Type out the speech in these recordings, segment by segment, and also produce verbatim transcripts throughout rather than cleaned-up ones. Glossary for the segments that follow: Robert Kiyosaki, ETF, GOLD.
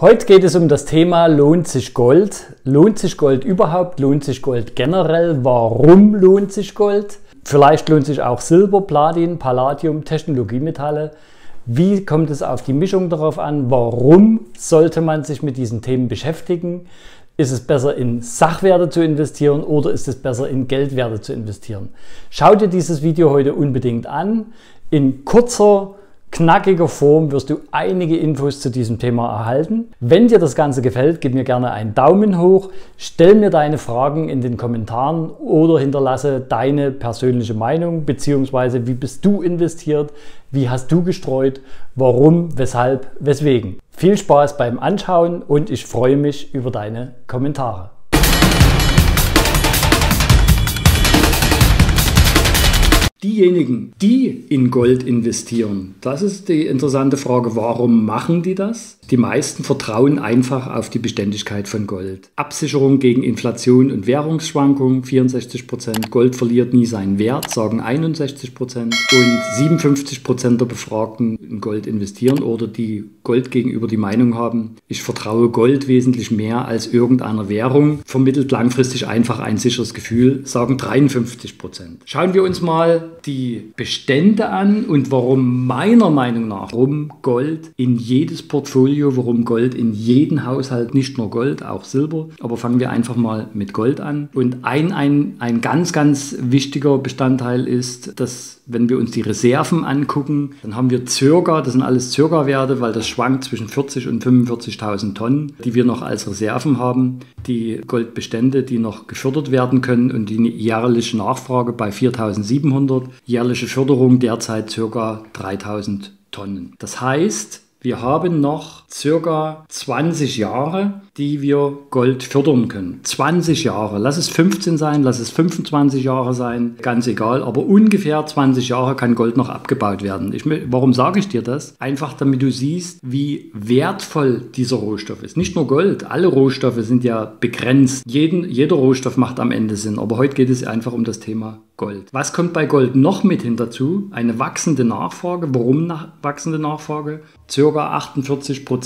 Heute geht es um das Thema, lohnt sich Gold? Lohnt sich Gold überhaupt? Lohnt sich Gold generell? Warum lohnt sich Gold? Vielleicht lohnt sich auch Silber, Platin, Palladium, Technologiemetalle. Wie kommt es auf die Mischung darauf an? Warum sollte man sich mit diesen Themen beschäftigen? Ist es besser, in Sachwerte zu investieren oder ist es besser, in Geldwerte zu investieren? Schau dir dieses Video heute unbedingt an. In kurzer knackiger Form wirst du einige Infos zu diesem Thema erhalten. Wenn dir das Ganze gefällt, gib mir gerne einen Daumen hoch, stell mir deine Fragen in den Kommentaren oder hinterlasse deine persönliche Meinung bzw. wie bist du investiert, wie hast du gestreut, warum, weshalb, weswegen. Viel Spaß beim Anschauen und ich freue mich über deine Kommentare. Diejenigen, die in Gold investieren, das ist die interessante Frage, warum machen die das? Die meisten vertrauen einfach auf die Beständigkeit von Gold. Absicherung gegen Inflation und Währungsschwankungen, vierundsechzig Prozent. Gold verliert nie seinen Wert, sagen einundsechzig Prozent. Und siebenundfünfzig Prozent der Befragten in Gold investieren oder die Gold gegenüber die Meinung haben, ich vertraue Gold wesentlich mehr als irgendeiner Währung, vermittelt langfristig einfach ein sicheres Gefühl, sagen dreiundfünfzig Prozent. Schauen wir uns mal die Bestände an und warum meiner Meinung nach, warum Gold in jedes Portfolio, warum Gold in jeden Haushalt, nicht nur Gold, auch Silber. Aber fangen wir einfach mal mit Gold an. Und ein, ein, ein ganz, ganz wichtiger Bestandteil ist, dass wenn wir uns die Reserven angucken, dann haben wir circa, das sind alles circa Werte, weil das schwankt zwischen vierzig und fünfundvierzigtausend Tonnen, die wir noch als Reserven haben, die Goldbestände, die noch gefördert werden können und die jährliche Nachfrage bei viertausendsiebenhundert. Jährliche Förderung derzeit ca. dreitausend Tonnen. Das heißt, wir haben noch ca. zwanzig Jahre, die wir Gold fördern können. zwanzig Jahre, lass es fünfzehn sein, lass es fünfundzwanzig Jahre sein, ganz egal, aber ungefähr zwanzig Jahre kann Gold noch abgebaut werden. Ich, warum sage ich dir das? Einfach damit du siehst, wie wertvoll dieser Rohstoff ist. Nicht nur Gold, alle Rohstoffe sind ja begrenzt. Jeden, jeder Rohstoff macht am Ende Sinn, aber heute geht es einfach um das Thema Gold. Was kommt bei Gold noch mit hin dazu? Eine wachsende Nachfrage. Warum nach, wachsende Nachfrage? Circa achtundvierzig Prozent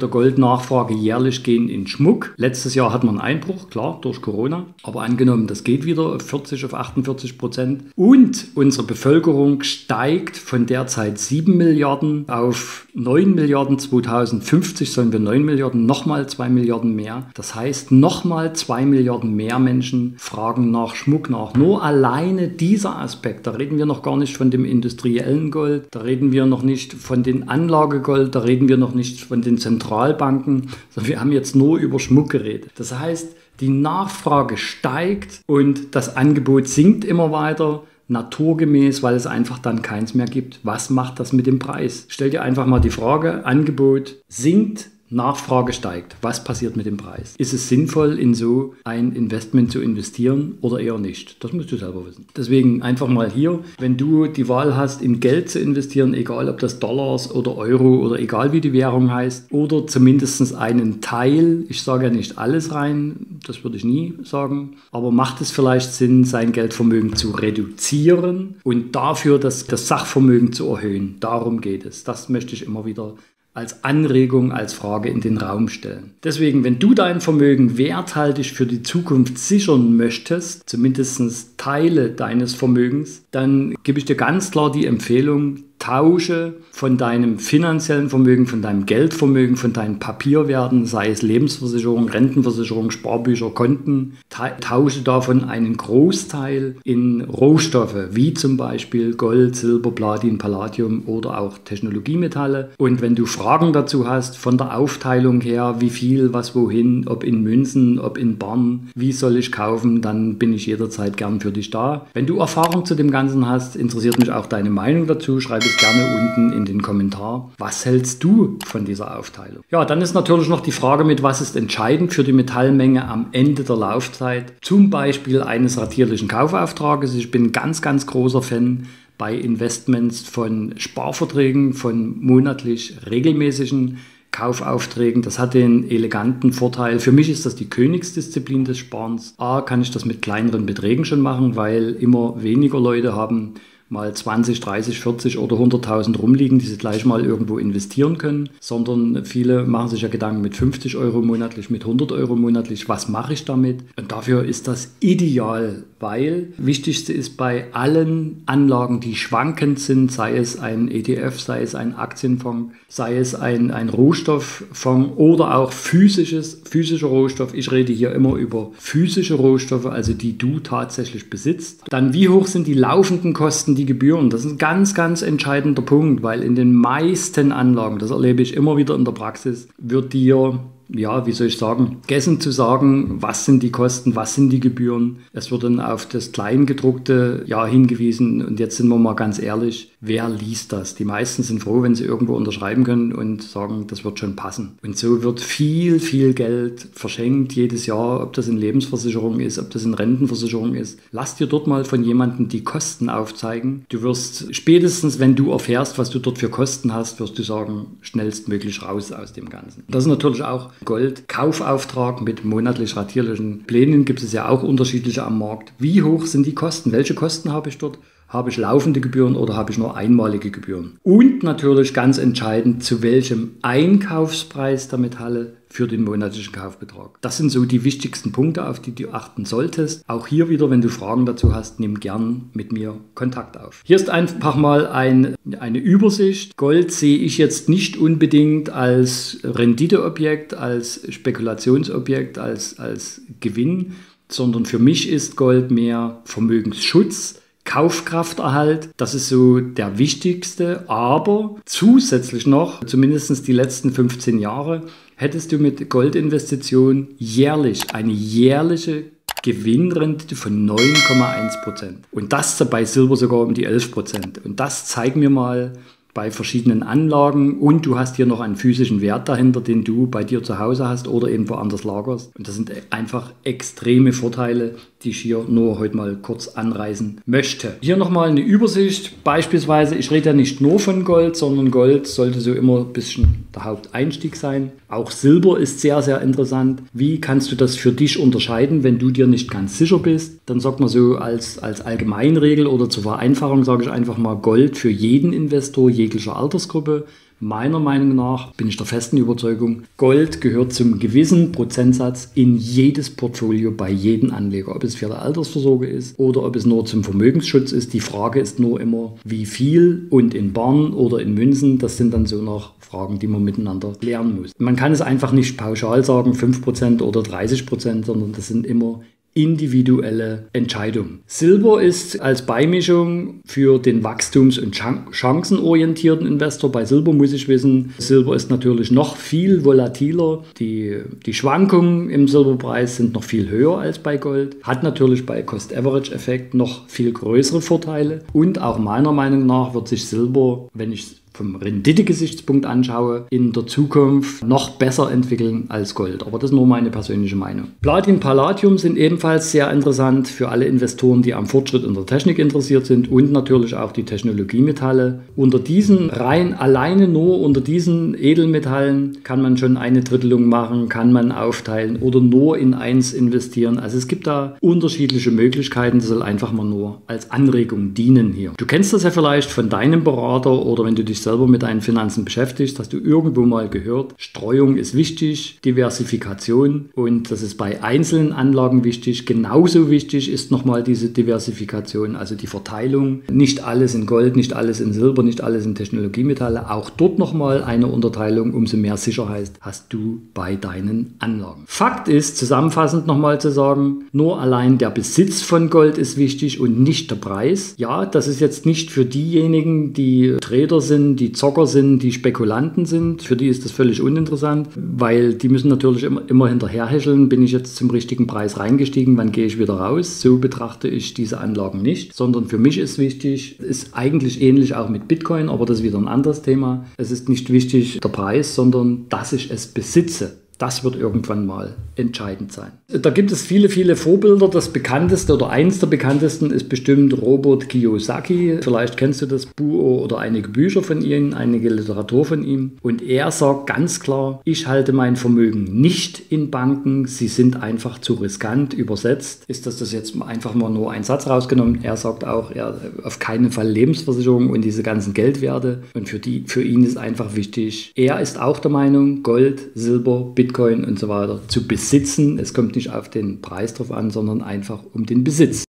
der Goldnachfrage jährlich gehen in Schmuck. Letztes Jahr hat man einen Einbruch, klar, durch Corona. Aber angenommen, das geht wieder vierzig auf achtundvierzig Prozent. Und unsere Bevölkerung steigt von derzeit sieben Milliarden auf neun Milliarden. zweitausendfünfzig sollen wir neun Milliarden, nochmal zwei Milliarden mehr. Das heißt, nochmal zwei Milliarden mehr Menschen fragen nach Schmuck nach. Nur allein dieser Aspekt, da reden wir noch gar nicht von dem industriellen Gold, da reden wir noch nicht von den Anlagegold, da reden wir noch nicht von den Zentralbanken, sondern wir haben jetzt nur über Schmuck geredet. Das heißt, die Nachfrage steigt und das Angebot sinkt immer weiter, naturgemäß, weil es einfach dann keins mehr gibt. Was macht das mit dem Preis? Stell dir einfach mal die Frage, Angebot sinkt, Nachfrage steigt. Was passiert mit dem Preis? Ist es sinnvoll, in so ein Investment zu investieren oder eher nicht? Das musst du selber wissen. Deswegen einfach mal hier, wenn du die Wahl hast, in Geld zu investieren, egal ob das Dollars oder Euro oder egal wie die Währung heißt, oder zumindest einen Teil, ich sage ja nicht alles rein, das würde ich nie sagen, aber macht es vielleicht Sinn, sein Geldvermögen zu reduzieren und dafür das, das Sachvermögen zu erhöhen. Darum geht es. Das möchte ich immer wieder als Anregung, als Frage in den Raum stellen. Deswegen, wenn du dein Vermögen werthaltig für die Zukunft sichern möchtest, zumindest Teile deines Vermögens, dann gebe ich dir ganz klar die Empfehlung, tausche von deinem finanziellen Vermögen, von deinem Geldvermögen, von deinen Papierwerten, sei es Lebensversicherung, Rentenversicherung, Sparbücher, Konten, tausche davon einen Großteil in Rohstoffe, wie zum Beispiel Gold, Silber, Platin, Palladium oder auch Technologiemetalle. Und wenn du Fragen dazu hast, von der Aufteilung her, wie viel, was, wohin, ob in Münzen, ob in Barren, wie soll ich kaufen, dann bin ich jederzeit gern für dich da. Wenn du Erfahrung zu dem Ganzen hast, interessiert mich auch deine Meinung dazu, schreib gerne unten in den Kommentar. Was hältst du von dieser Aufteilung? Ja, dann ist natürlich noch die Frage mit, was ist entscheidend für die Metallmenge am Ende der Laufzeit? Zum Beispiel eines ratierlichen Kaufauftrages. Ich bin ganz, ganz großer Fan bei Investments von Sparverträgen, von monatlich regelmäßigen Kaufaufträgen. Das hat den eleganten Vorteil. Für mich ist das die Königsdisziplin des Sparens. A, kann ich das mit kleineren Beträgen schon machen, weil immer weniger Leute haben mal zwanzig, dreißig, vierzig oder hunderttausend rumliegen, die sie gleich mal irgendwo investieren können, sondern viele machen sich ja Gedanken mit fünfzig Euro monatlich, mit hundert Euro monatlich, was mache ich damit? Und dafür ist das ideal, weil wichtigste ist bei allen Anlagen, die schwankend sind, sei es ein E T F, sei es ein Aktienfonds, sei es ein, ein Rohstofffonds oder auch physisches, physischer Rohstoff. Ich rede hier immer über physische Rohstoffe, also die du tatsächlich besitzt. Dann wie hoch sind die laufenden Kosten, die Gebühren? Das ist ein ganz, ganz entscheidender Punkt, weil in den meisten Anlagen, das erlebe ich immer wieder in der Praxis, wird dir, ja, wie soll ich sagen, vergessen zu sagen, was sind die Kosten, was sind die Gebühren. Es wird dann auf das Kleingedruckte ja hingewiesen und jetzt sind wir mal ganz ehrlich, wer liest das? Die meisten sind froh, wenn sie irgendwo unterschreiben können und sagen, das wird schon passen. Und so wird viel, viel Geld verschenkt jedes Jahr, ob das in Lebensversicherung ist, ob das in Rentenversicherung ist. Lass dir dort mal von jemandem die Kosten aufzeigen. Du wirst spätestens, wenn du erfährst, was du dort für Kosten hast, wirst du sagen, schnellstmöglich raus aus dem Ganzen. Das ist natürlich auch Gold. Kaufauftrag mit monatlich ratierlichen Plänen gibt es ja auch unterschiedliche am Markt. Wie hoch sind die Kosten? Welche Kosten habe ich dort? Habe ich laufende Gebühren oder habe ich nur einmalige Gebühren? Und natürlich ganz entscheidend, zu welchem Einkaufspreis der Metalle für den monatlichen Kaufbetrag. Das sind so die wichtigsten Punkte, auf die du achten solltest. Auch hier wieder, wenn du Fragen dazu hast, nimm gern mit mir Kontakt auf. Hier ist einfach mal ein, eine Übersicht. Gold sehe ich jetzt nicht unbedingt als Renditeobjekt, als Spekulationsobjekt, als, als Gewinn, sondern für mich ist Gold mehr Vermögensschutz, Kaufkrafterhalt, das ist so der wichtigste, aber zusätzlich noch, zumindest die letzten fünfzehn Jahre, hättest du mit Goldinvestition jährlich eine jährliche Gewinnrendite von neun Komma eins Prozent. Und das bei Silber sogar um die elf Prozent. Und das zeigen wir mal bei verschiedenen Anlagen und du hast hier noch einen physischen Wert dahinter, den du bei dir zu Hause hast oder eben woanders lagerst. Und das sind einfach extreme Vorteile, die ich hier nur heute mal kurz anreißen möchte. Hier nochmal eine Übersicht. Beispielsweise, ich rede ja nicht nur von Gold, sondern Gold sollte so immer ein bisschen der Haupteinstieg sein. Auch Silber ist sehr, sehr interessant. Wie kannst du das für dich unterscheiden, wenn du dir nicht ganz sicher bist? Dann sagt man so als, als Allgemeinregel oder zur Vereinfachung sage ich einfach mal Gold für jeden Investor jeglicher Altersgruppe. Meiner Meinung nach bin ich der festen Überzeugung, Gold gehört zum gewissen Prozentsatz in jedes Portfolio bei jedem Anleger. Ob es für die Altersvorsorge ist oder ob es nur zum Vermögensschutz ist. Die Frage ist nur immer, wie viel und in Barren oder in Münzen. Das sind dann so noch Fragen, die man miteinander klären muss. Man kann es einfach nicht pauschal sagen, fünf Prozent oder dreißig Prozent, sondern das sind immer individuelle Entscheidung. Silber ist als Beimischung für den wachstums- und chancenorientierten Investor. Bei Silber muss ich wissen, Silber ist natürlich noch viel volatiler. Die, die Schwankungen im Silberpreis sind noch viel höher als bei Gold. Hat natürlich bei Cost-Average-Effekt noch viel größere Vorteile. Und auch meiner Meinung nach wird sich Silber, wenn ich es vom Rendite-Gesichtspunkt anschaue, in der Zukunft noch besser entwickeln als Gold. Aber das ist nur meine persönliche Meinung. Platin, Palladium sind ebenfalls sehr interessant für alle Investoren, die am Fortschritt in der Technik interessiert sind und natürlich auch die Technologiemetalle. Unter diesen rein, alleine nur unter diesen Edelmetallen kann man schon eine Drittelung machen, kann man aufteilen oder nur in eins investieren. Also es gibt da unterschiedliche Möglichkeiten, das soll einfach mal nur als Anregung dienen hier. Du kennst das ja vielleicht von deinem Berater oder wenn du dich selber mit deinen Finanzen beschäftigt, hast du irgendwo mal gehört, Streuung ist wichtig, Diversifikation und das ist bei einzelnen Anlagen wichtig. Genauso wichtig ist nochmal diese Diversifikation, also die Verteilung. Nicht alles in Gold, nicht alles in Silber, nicht alles in Technologiemetalle. Auch dort nochmal eine Unterteilung, umso mehr Sicherheit hast du bei deinen Anlagen. Fakt ist, zusammenfassend nochmal zu sagen, nur allein der Besitz von Gold ist wichtig und nicht der Preis. Ja, das ist jetzt nicht für diejenigen, die Trader sind, die Zocker sind, die Spekulanten sind. Für die ist das völlig uninteressant, weil die müssen natürlich immer, immer hinterherhecheln. Bin ich jetzt zum richtigen Preis reingestiegen? Wann gehe ich wieder raus? So betrachte ich diese Anlagen nicht, sondern für mich ist wichtig, ist eigentlich ähnlich auch mit Bitcoin, aber das ist wieder ein anderes Thema. Es ist nicht wichtig der Preis, sondern dass ich es besitze. Das wird irgendwann mal entscheidend sein. Da gibt es viele, viele Vorbilder. Das bekannteste oder eins der bekanntesten ist bestimmt Robert Kiyosaki. Vielleicht kennst du das Buch oder einige Bücher von ihm, einige Literatur von ihm. Und er sagt ganz klar, ich halte mein Vermögen nicht in Banken. Sie sind einfach zu riskant. Übersetzt ist das, das jetzt einfach mal nur ein Satz rausgenommen. Er sagt auch, er auf keinen Fall Lebensversicherung und diese ganzen Geldwerte. Und für, die, für ihn ist einfach wichtig, er ist auch der Meinung, Gold, Silber, Bitcoin, Bitcoin und so weiter zu besitzen. Es kommt nicht auf den Preis drauf an, sondern einfach um den Besitz.